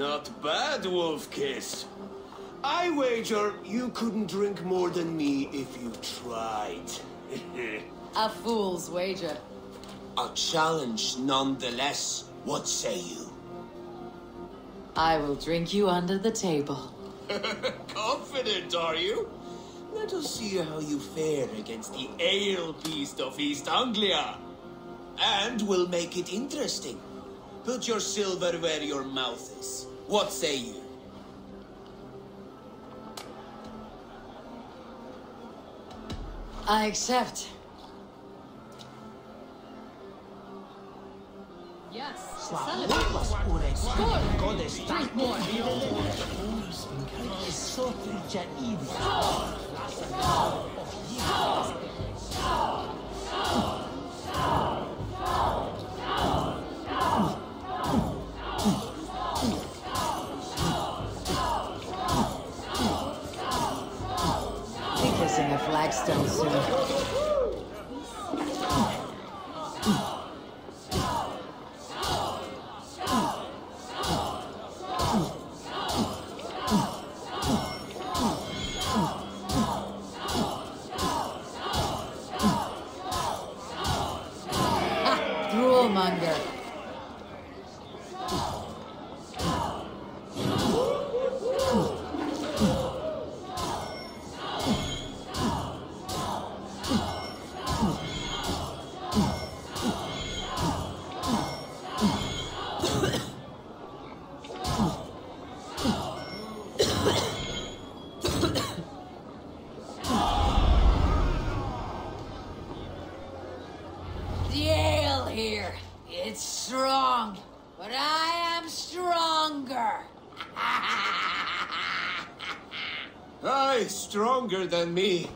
Not bad, Wolfkiss. I wager you couldn't drink more than me if you tried. A fool's wager. A challenge nonetheless. What say you? I will drink you under the table. Confident, are you? Let us see how you fare against the ale beast of East Anglia. And we'll make it interesting. Put your silver where your mouth is. What say you? I accept. Yes, kissing a flagstone soon. Stronger than me.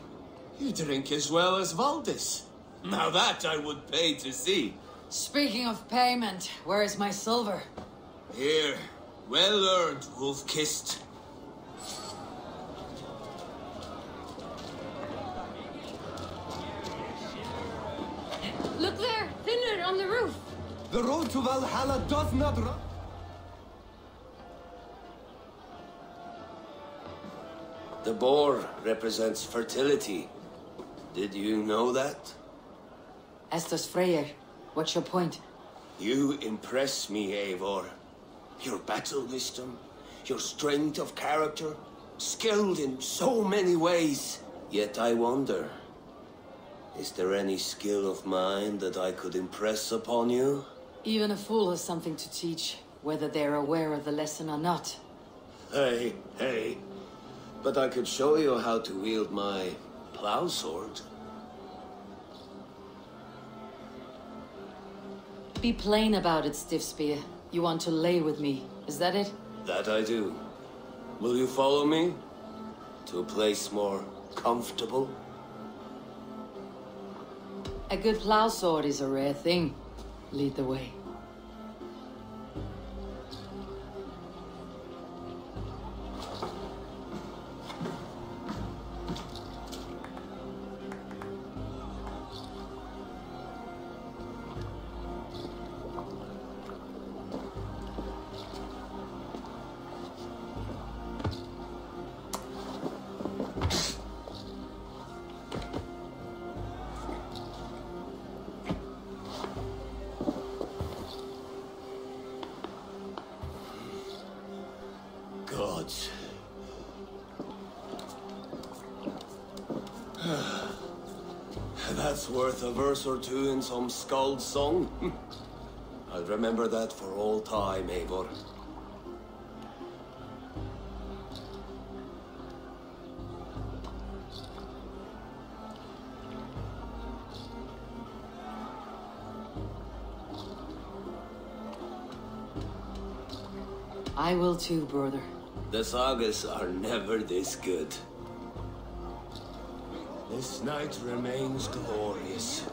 You drink as well as Valdis. Now that I would pay to see. Speaking of payment, where is my silver? Here. Well earned, Wolf-kissed. Look there! Thinner on the roof! The road to Valhalla does not run. The boar represents fertility. Did you know that? As does Freyr. What's your point? You impress me, Eivor. Your battle wisdom, your strength of character, skilled in so many ways. Yet I wonder, is there any skill of mine that I could impress upon you? Even a fool has something to teach, whether they're aware of the lesson or not. Hey. But I could show you how to wield my plow sword. Be plain about it, Stiffspear. You want to lay with me, is that it? That I do. Will you follow me? To a place more comfortable? A good plow sword is a rare thing. Lead the way. That's worth a verse or two in some Skald's song. I'll remember that for all time, Eivor. I will too, brother. The sagas are never this good. This night remains glorious.